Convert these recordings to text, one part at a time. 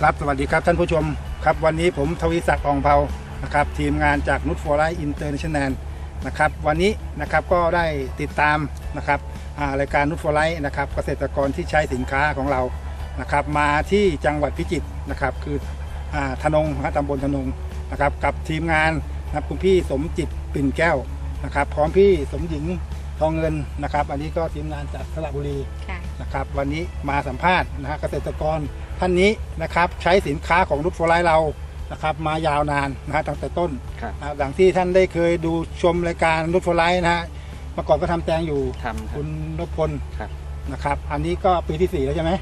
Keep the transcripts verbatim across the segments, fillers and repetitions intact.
ครับสวัสดีครับท่านผู้ชมครับวันนี้ผมทวีศักดิ์ อ่องเภานะครับทีมงานจากนุชฟอร์ไลท์อินเตอร์เนชั่นแนลนะครับวันนี้นะครับก็ได้ติดตามนะครับรายการนุชฟอร์ไลท์นะครับเกษตรกรที่ใช้สินค้าของเรานะครับมาที่จังหวัดพิจิตรนะครับคือทนงตำบลทนงนะครับกับทีมงานนะครับคุณพี่สมจิตปิ่นแก้วนะครับพร้อมพี่สมหญิงทองเงินนะครับอันนี้ก็ทีมงานจากสระบุรีนะครับวันนี้มาสัมภาษณ์นะฮะเกษตรกรท่านนี้นะครับใช้สินค้าของนุชฟอร์ไลท์เรานะครับมายาวนานนะฮะตั้งแต่ต้นดังที่ท่านได้เคยดูชมรายการนุชฟอร์ไลท์นะฮะเมื่อก่อนก็ทำแตงอยู่คุณนพพลนะครับอันนี้ก็ปีที่สี่แล้วใช่ไหม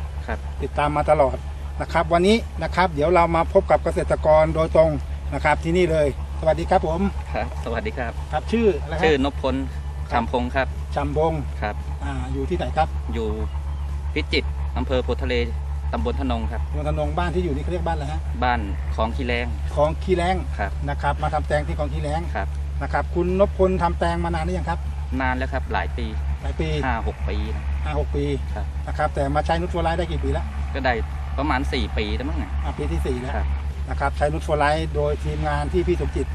ติดตามมาตลอดนะครับวันนี้นะครับเดี๋ยวเรามาพบกับเกษตรกรโดยตรงนะครับที่นี่เลยสวัสดีครับผมครับสวัสดีครับครับชื่ออะไรชื่อนพพลชำพงครับชำพงครับอ่าอยู่ที่ไหนครับอยู่พิจิตรอำเภอโพธิ์ทะเลตำบลทนงครับตำบลทนงบ้านที่อยู่นี่เขาเรียกบ้านอะไรฮะบ้านของขี้แรงของขี้แรงครับนะครับมาทำแตงที่ของขี้แรงครับนะครับคุณนพพลทำแตงมานานหรือยังครับนานแล้วครับหลายปีหลายปีห้าหกปีห้าหกปีครับนะครับแต่มาใช้นุชฟอร์ไลท์ได้กี่ปีแล้วก็ได้ประมาณสี่ปีแล้วมั้งเนี่ยปีที่สี่แล้วนะครับใช้นุชฟอร์ไลท์โดยทีมงานที่พี่สมจิต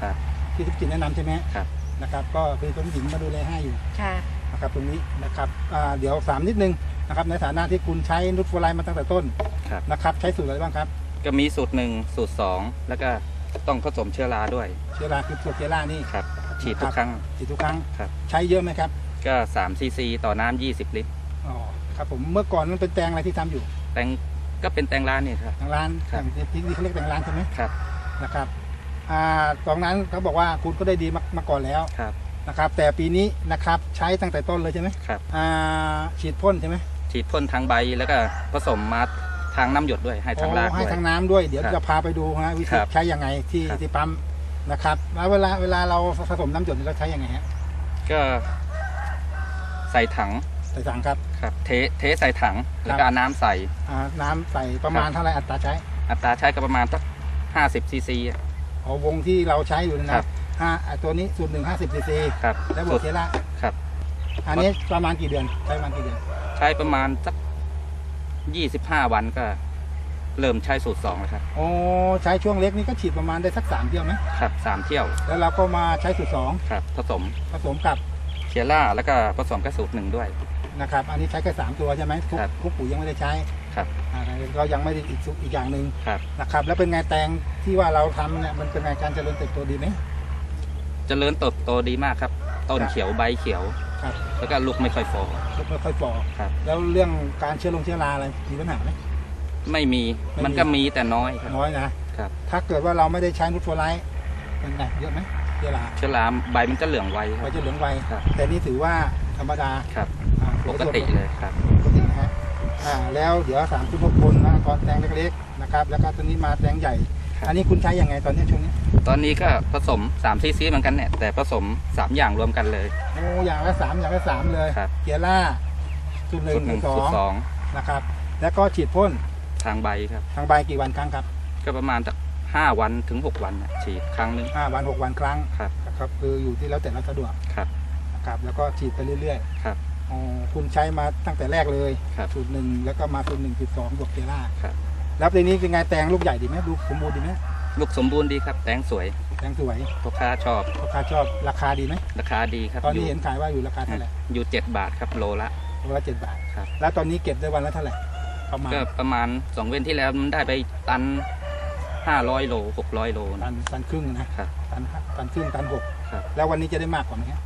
ครับพี่สมจิตแนะนำใช่ไหมครับนะครับก็เป็นคุณหญิงมาดูแลให้อยู่นะครับตรงนี้นะครับเดี๋ยวสามนิดนึงนะครับในฐานะที่คุณใช้นุชฟอร์ไลท์มาตั้งแต่ต้นนะครับใช้สูตรอะไรบ้างครับก็มีสูตรหนึ่งสูตรสองแล้วก็ต้องผสมเชื้อราด้วยเชื้อราคือตัวเชื้อรานี่ครับฉีดทุกครั้งฉีดทุกครั้งใช้เยอะไหมครับก็สามซีซีต่อน้ำยี่สิบลิตรอ๋อครับผมเมื่อก่อนมันเป็นแตงอะไรที่ทำอยู่แตงก็เป็นแตงร้านนี่ครับแตงร้านครับที่นี่เขาเรียกแตงร้านใช่ไหมครับนะครับตรงนั้นเขาบอกว่าคุณก็ได้ดีมาก่อนแล้วนะครับแต่ปีนี้นะครับใช้ตั้งแต่ต้นเลยใช่ไหมครับฉีดพ่นใช่ไหมฉีดพ่นทางใบแล้วก็ผสมมาทางน้ำหยดด้วยให้ทางรากด้วยให้ทางน้ำด้วยเดี๋ยวจะพาไปดูนะวิธีใช้ยังไงที่ที่ปั๊มนะครับแล้วเวลาเวลาเราผสมน้ำหยดเราใช้ยังไงฮะก็ใส่ถังใส่ถังครับครับเทเทใส่ถังแล้วก็น้ำใส่น้ำใส่ประมาณเท่าไรอัตราใช้อัตราใช้ก็ประมาณสักห้าสิบซีซีอ๋อวงที่เราใช้อยู่นะครับห้าตัวนี้สูตรหนึ่งห้าสิบซีซีครับแล้วบวกเทล่าครับอันนี้ประมาณกี่เดือนใช้ประมาณกี่เดือนใช้ประมาณสักยี่สิบห้าวันก็เริ่มใช้สูตรสองเลยครับโอ้ใช้ช่วงเล็กนี่ก็ฉีดประมาณได้สักสามเที่ยวไหมครับสามเที่ยวแล้วเราก็มาใช้สูตรสองครับผสมผสมกับเทล่าแล้วก็ผสมกับสูตรหนึ่งด้วยนะครับอันนี้ใช้แค่สามตัวใช่ไหมทุกปุ๋ยยังไม่ได้ใช้ครับเรายังไม่ได้อีกอีกอย่างหนึ่งนะครับแล้วเป็นไงแตงที่ว่าเราทำเนี่ยมันเป็นไงการเจริญเติบโตดีไหมเจริญเติบโตดีมากครับต้นเขียวใบเขียวครับแล้วก็ลูกไม่ค่อยฟอลูกไม่ค่อยฟอครับแล้วเรื่องการเชื้อลงเชื้อราอะไรมีปัญหาไหมไม่มีมันก็มีแต่น้อยน้อยนะครับถ้าเกิดว่าเราไม่ได้ใช้นุชฟอร์ไลท์เป็นไงเยอะไหมเชื้อราเชื้อราใบมันจะเหลืองไวใบจะเหลืองไวแต่นี่ถือว่าธรรมดาครับปกติเลยครับปกตินะฮะอ่าแล้วเดี๋ยวสามสิบหกคนนะก่อนแตงเล็กๆนะครับแล้วก็ตัวนี้มาแตงใหญ่อันนี้คุณใช้ยังไงตอนนี้ช่วงนี้ตอนนี้ก็ผสมสามซีซีเหมือนกันเนี่ยแต่ผสมสามอย่างรวมกันเลยโอ้อย่างละสามอย่างละสามเลยเกียร์ล่าจุดหนึ่งจุดสองนะครับแล้วก็ฉีดพ่นทางใบครับทางใบกี่วันครั้งครับก็ประมาณจากห้าวันถึงหกวันฉีดครั้งหนึ่งห้าวันหกวันครั้งครับครับคืออยู่ที่แล้วแต่เราสะดวกครับนะครับแล้วก็ฉีดไปเรื่อยๆครับคุณใช้มาตั้งแต่แรกเลยสูตรหนึ่งแล้วก็มาสูตรหนึ่งจุดสองบวกเทล่าแล้วในนี้เป็นไงแตงลูกใหญ่ดีไหมลูกสมบูรณ์ดีไหมลูกสมบูรณ์ดีครับแตงสวยแตงสวยลูกค้าชอบลูกค้าชอบราคาดีไหมราคาดีครับตอนนี้เห็นขายว่าอยู่ราคาเท่าไหร่อยู่เจ็ดบาทครับโลละโลละเจ็ดบาทครับแล้วตอนนี้เก็บได้วันละเท่าไหร่ประมาณก็ประมาณสองเว้นที่แล้วมันได้ไปตันห้าร้อยโลหกร้อยโลตันตันครึ่งนะครับตันตันครึ่งตันหกแล้ววันนี้จะได้มากกว่าไหมครับ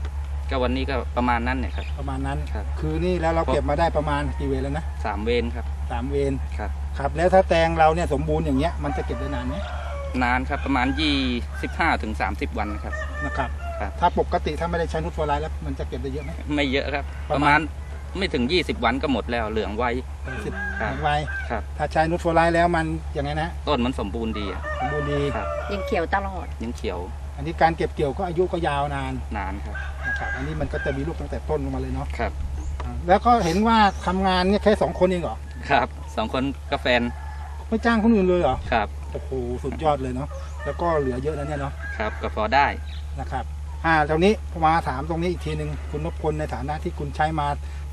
ก็วันนี้ก็ประมาณนั้นเนี่ยครับประมาณนั้นคือนี่แล้วเราเก็บมาได้ประมาณกี่เวรแล้วนะสามเวรครับสามเวรครับครับแล้วถ้าแตงเราเนี่ยสมบูรณ์อย่างเงี้ยมันจะเก็บได้นานไหมนานครับประมาณยี่สิบห้าถึงสามสิบวันครับนะครับถ้าปกติถ้าไม่ได้ใช้นุชฟอร์ไลท์แล้วมันจะเก็บได้เยอะไหมไม่เยอะครับประมาณไม่ถึงยี่สิบวันก็หมดแล้วเหลืองไวสิบไวครับถ้าใช้นุชฟอร์ไลท์แล้วมันอย่างไงนะต้นมันสมบูรณ์ดีสมบูรณ์ดีครับยังเขียวตลอดยังเขียวอันนี้การเก็บเกี่ยวก็อายุก็ยาวนานนานครับนะครับอันนี้มันก็จะมีลูกตั้งแต่ต้นลงมาเลยเนาะครับแล้วก็เห็นว่าทำงานเนี่ยแค่สองคนเองเหรอครับสองคนกับแฟนไม่จ้างคนอื่นเลยเหรอครับโอ้โหสุดยอดเลยเนาะแล้วก็เหลือเยอะนะเนี่ยเนาะครับก็พอได้นะครับอ่าตรงนี้มาถามตรงนี้อีกทีหนึ่งคุณนพพลในฐานะที่คุณใช้มา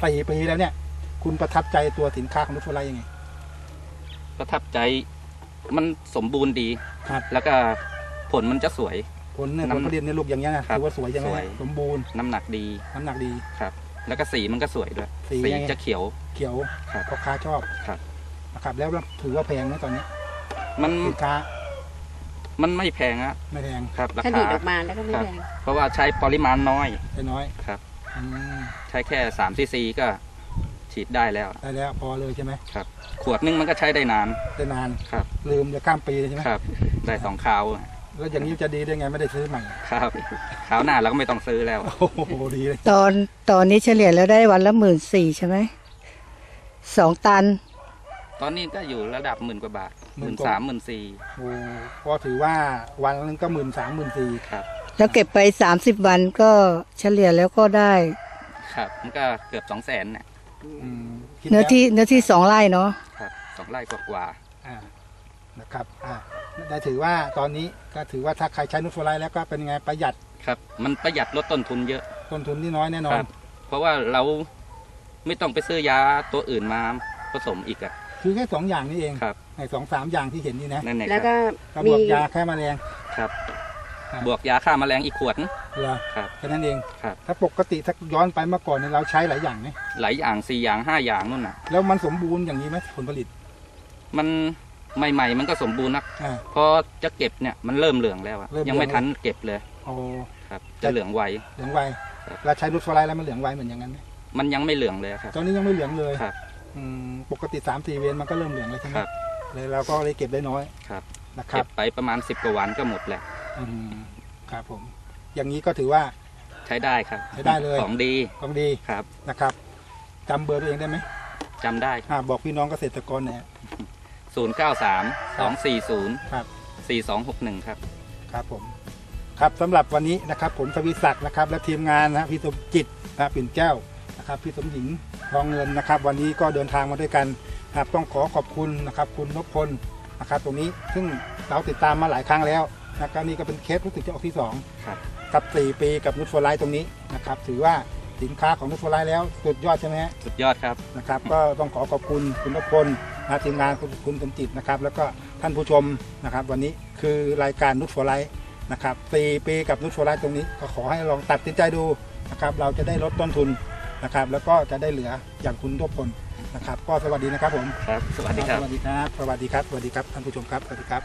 สี่ปีแล้วเนี่ยคุณประทับใจตัวสินค้าของนุชฟอร์ไลท์ยังไงประทับใจ มันสมบูรณ์ดีแล้วก็ผลมันจะสวยผลเนี่ยผลผลิตเนี่ยลูกอย่างเงี้ยถือว่าสวยยังไงสมบูรณ์น้ำหนักดีน้ำหนักดีครับแล้วก็สีมันก็สวยด้วยสีจะเขียวเขียวพ่อค้าชอบครับนะครับแล้วถือว่าแพงไหมตอนนี้มันสินค้ามันไม่แพงอะไม่แพงครับราคาผลิตออกมาแล้วก็ไม่แพงเพราะว่าใช้ปริมาณน้อยใช้น้อยครับใช้แค่สามซีซีก็ฉีดได้แล้วได้แล้วพอเลยใช่ไหมครับขวดนึงมันก็ใช้ได้นานได้นานครับลืมจะข้ามปีใช่ไหมครับได้สองคราวแล้วอย่างนี้จะดีได้ไงไม่ได้ซื้อใหม่ครับคราวหน้าเราก็ไม่ต้องซื้อแล้วโอ้โหดีเลยตอนตอนนี้เฉลี่ยแล้วได้วันละหมื่นสี่ใช่ไหมสองตันตอนนี้ก็อยู่ระดับหมื่นกว่าบาทหมื่นสามหมื่นสี่โอ้ก็ถือว่าวันนึงก็หมื่นสามหมื่นสี่ครับแล้วเก็บไปสามสิบวันก็เฉลี่ยแล้วก็ได้ครับมันก็เกือบสองแสนเนี่ยเนื้อที่เนื้อที่สองไร่เนาะครับสองไร่กว่าๆนะครับอ่าได้ถือว่าตอนนี้ก็ถือว่าถ้าใครใช้นูตโฟไลท์แล้วก็เป็นไงประหยัดครับมันประหยัดลดต้นทุนเยอะต้นทุนนี่น้อยแน่นอนเพราะว่าเราไม่ต้องไปซื้อยาตัวอื่นมาผสมอีกอ่ะคือแค่สองอย่างนี้เองครับในสองสามอย่างที่เห็นนี่นะแล้วก็บวกยาฆ่าแมลงครับบวกยาฆ่าแมลงอีกขวดครับแค่นั้นเองครับถ้าปกติถ้าย้อนไปเมื่อก่อนเนี่ยเราใช้หลายอย่างไหมหลายอย่างสี่อย่างห้าอย่างนู่นน่ะแล้วมันสมบูรณ์อย่างนี้ไหมผลผลิตมันใหม่ๆมันก็สมบูรณ์นะพอจะเก็บเนี่ยมันเริ่มเหลืองแล้วอะยังไม่ทันเก็บเลยโอ้ครับจะเหลืองไวเหลืองไวเราใช้นูตโฟไลท์แล้วมันเหลืองไวเหมือนอย่างนั้นไหมมันยังไม่เหลืองเลยครับตอนนี้ยังไม่เหลืองเลยครับปกติสามสี่เวนมันก็เริ่มเหลืองเลยใช่ไหมเลยเราก็เลยเก็บได้น้อยครับเก็บไปประมาณสิบกว่าวันก็หมดแหละครับผมอย่างนี้ก็ถือว่าใช้ได้ครับใช้ได้เลยของดีของดีครับนะครับจำเบอร์ตัวเองได้ไหมจำได้ครับบอกพี่น้องเกษตรกรเนี่ยศูนย์เก้าสามสองสี่ศูนย์ครับสี่สองหกหนึ่งครับครับผมครับสำหรับวันนี้นะครับผมทวีศักดิ์นะครับและทีมงานนะพี่สมจิตนะปิ่นแก้วนะครับพี่สมหญิงทองเงินนะครับวันนี้ก็เดินทางมาด้วยกันครับต้องขอขอบคุณนะครับคุณนพพลนะครับตรงนี้ซึ่งเราติดตามมาหลายครั้งแล้วนะครับนี่ก็เป็นเคสรู้สึกจะออกที่สองครับกับสี่ปีกับนูตโฟไลท์ตรงนี้นะครับถือว่าสินค้าของนูตโฟไลท์แล้วสุดยอดใช่ไหมฮะสุดยอดครับนะครับก็ต้องขอขอบคุณคุณนพพลนะทีมงานคุณสมจิตนะครับแล้วก็ท่านผู้ชมนะครับวันนี้คือรายการนูตโฟไลท์นะครับสี่ปีกับนูตโฟไลท์ตรงนี้ก็ขอให้ลองตัดสินใจดูนะครับเราจะได้ลดต้นทุนนะครับแล้วก็จะได้เหลืออย่างคุณทุกคนนะครับก็สวัสดีนะครับผมครับสวัสดีครับสวัสดีครับสวัสดีครับสวัสดีครับท่านผู้ชมครับสวัสดีครับ